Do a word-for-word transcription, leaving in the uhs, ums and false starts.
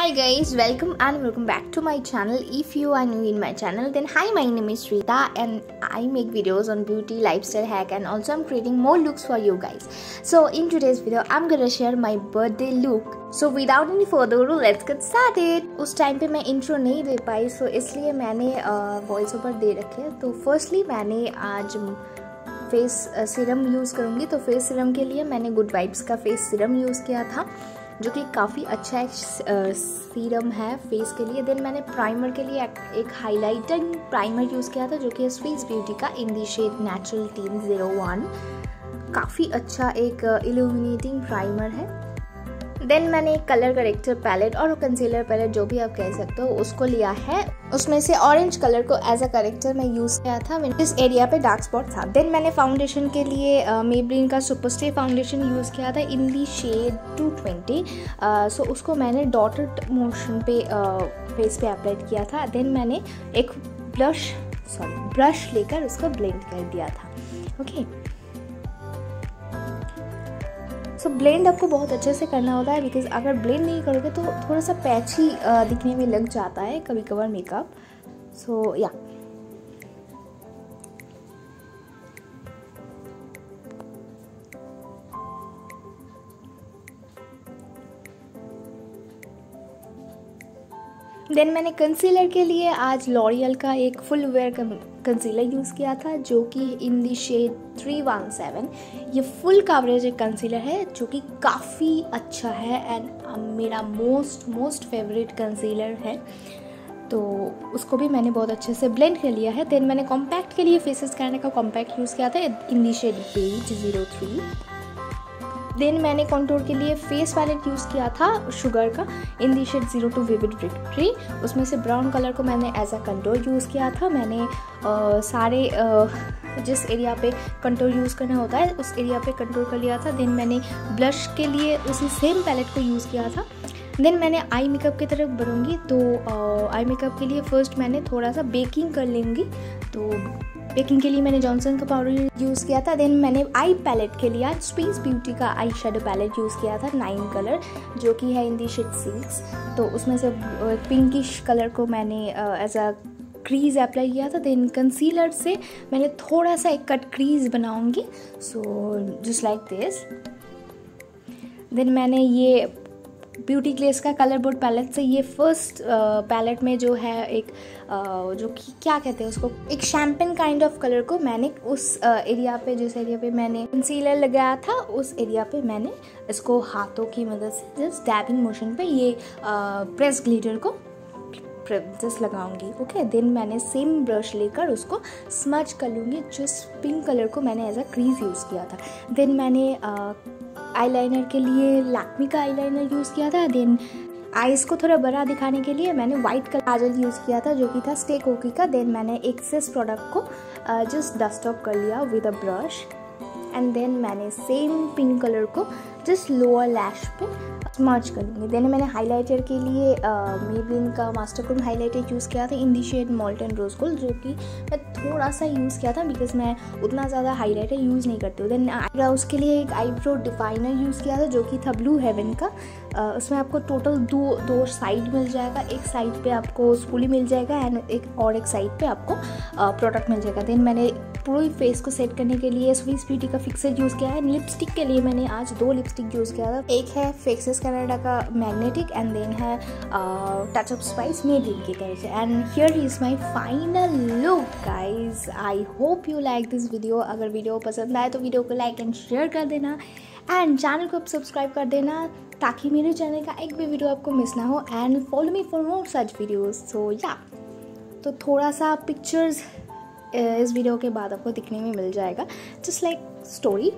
Hi guys, welcome and welcome back to my channel. If you are new in my channel, then hi, my name is Shrita and I make videos on beauty, lifestyle hack, and also I'm creating more looks for you guys. So in today's video, I'm gonna share my birthday look. So without any further ado, let's get started. उस time पे मैं intro नहीं दे पाई, सो so इसलिए मैंने voice over दे रखे हैं. तो firstly मैंने आज फेस सीरम यूज़ करूँगी. तो फेस सीरम के लिए मैंने गुड वाइब्स का फेस सीरम यूज़ किया था, जो कि काफ़ी अच्छा एक सीरम है फेस के लिए. देन मैंने प्राइमर के लिए एक हाइलाइटेड प्राइमर यूज़ किया था, जो कि स्विस ब्यूटी का in the shade natural teen zero one. काफ़ी अच्छा एक इल्यूमिनेटिंग प्राइमर है. देन मैंने एक कलर करेक्टर पैलेट और कंसीलर पैलेट, जो भी आप कह सकते हो, उसको लिया है. उसमें से ऑरेंज कलर को एज अ करेक्टर मैं यूज़ किया था. इस एरिया पे डार्क स्पॉट था. देन मैंने फाउंडेशन के लिए मेबलिन uh, का सुपरस्टे फाउंडेशन यूज़ किया था in the shade two twenty. So उसको मैंने डॉटेड मोशन पे फेस uh, पे अप्लाई किया था. देन मैंने एक ब्लश सॉरी ब्रश लेकर उसको ब्लेंड कर दिया था. Okay okay. सो so, ब्लेंड आपको बहुत अच्छे से करना होता है, बिकॉज अगर ब्लेंड नहीं करोगे तो थोड़ा सा पैची दिखने में लग जाता है कभी कभार मेकअप. सो या देन मैंने कंसीलर के लिए आज लॉरियल का एक फुल वेयर कंसीलर यूज़ किया था, जो कि in the shade three one seven. ये फुल कवरेज एक कंसीलर है, जो कि काफ़ी अच्छा है एंड मेरा मोस्ट मोस्ट फेवरेट कंसीलर है. तो उसको भी मैंने बहुत अच्छे से ब्लेंड कर लिया है. देन मैंने कॉम्पैक्ट के लिए फेसेस कैनेडा का कॉम्पैक्ट यूज़ किया था in the shade beige zero three. Then मैंने कंटूर के लिए फेस पैलेट यूज़ किया था शुगर का in the shade zero two vivid victory. उसमें से ब्राउन कलर को मैंने एज अ कंटूर यूज़ किया था. मैंने आ, सारे आ, जिस एरिया पे कंटूर यूज़ करना होता है उस एरिया पे कंटूर कर लिया था. देन मैंने ब्लश के लिए उसी सेम पैलेट को यूज़ किया था. देन मैंने आई मेकअप की तरफ बढ़ूँगी. तो आ, आई मेकअप के लिए फ़र्स्ट मैंने थोड़ा सा बेकिंग कर लूँगी. तो बेकिंग के लिए मैंने जॉनसन का पाउडर यूज़ किया था. देन मैंने आई पैलेट के लिए आज स्पेस ब्यूटी का आई शेडो पैलेट यूज़ किया था नाइन कलर, जो कि है इन दी शेड सिक्स. तो उसमें से पिंकिश कलर को मैंने एज अ क्रीज अप्लाई किया था. देन कंसीलर से मैंने थोड़ा सा एक कट क्रीज बनाऊंगी, so just like this. Then मैंने ये ब्यूटी क्लास का कलर बोर्ड पैलेट से ये फर्स्ट पैलेट में जो है एक uh, जो कि क्या कहते हैं उसको, एक शैम्पेन काइंड ऑफ कलर को मैंने उस एरिया uh, पे जिस एरिया पे मैंने कंसीलर लगाया था उस एरिया पे मैंने इसको हाथों की मदद से जस्ट डैबिंग मोशन पे ये प्रेस uh, ग्लिटर को जस्ट लगाऊंगी. ओके. देन मैंने सेम ब्रश लेकर उसको स्मच कर लूँगी. जस्ट पिंक कलर को मैंने एज अ क्रीज यूज़ किया था. देन मैंने uh, आईलाइनर के लिए लैक्मे का आईलाइनर यूज़ किया था. देन आईज को थोड़ा बड़ा दिखाने के लिए मैंने वाइट कलर काजल यूज़ किया था, जो कि था स्टेक ओकी का. देन मैंने एक्सेस प्रोडक्ट को जस्ट डस्ट ऑफ कर लिया with a brush. And then मैंने सेम पिंक कलर को जस्ट लोअर लैश पे स्मर्च कर लूँगी. देन मैंने हाइलाइटर के लिए मेबलिन का मास्टर क्रोम हाइलाइटर यूज़ किया था in the shade मॉल्टन rose gold, जो कि मैं थोड़ा सा यूज़ किया था बिकॉज मैं उतना ज़्यादा हाइलाइटर यूज़ नहीं करती हूँ. देन आईब्राउज के लिए एक आईब्रो डिफाइनर यूज़ किया था, जो कि था ब्लू हेवन का. uh, उसमें आपको टोटल दो दो साइड मिल जाएगा. एक साइड पे आपको स्पूली मिल जाएगा एंड एक और एक साइड पे आपको प्रोडक्ट uh, मिल जाएगा. देन मैंने पूरी फेस को सेट करने के लिए स्विस ब्यूटी का फिक्सर यूज़ किया है. लिपस्टिक के लिए मैंने आज दो लिपस्टिक यूज़ किया था. एक है फेसेस कनाडा का मैग्नेटिक एंड देन है टच ऑफ स्पाइस मेबलिन की तरफ से. And here is my final look guys. I hope you like this video. अगर वीडियो पसंद आए तो वीडियो को लाइक एंड शेयर कर देना एंड चैनल को आप सब्सक्राइब कर देना, ताकि मेरे चैनल का एक भी वीडियो आपको मिस ना हो. And follow me for more such videos. So या तो थोड़ा सा पिक्चर्स इस वीडियो के बाद आपको दिखने में मिल जाएगा, जस्ट लाइक स्टोरी.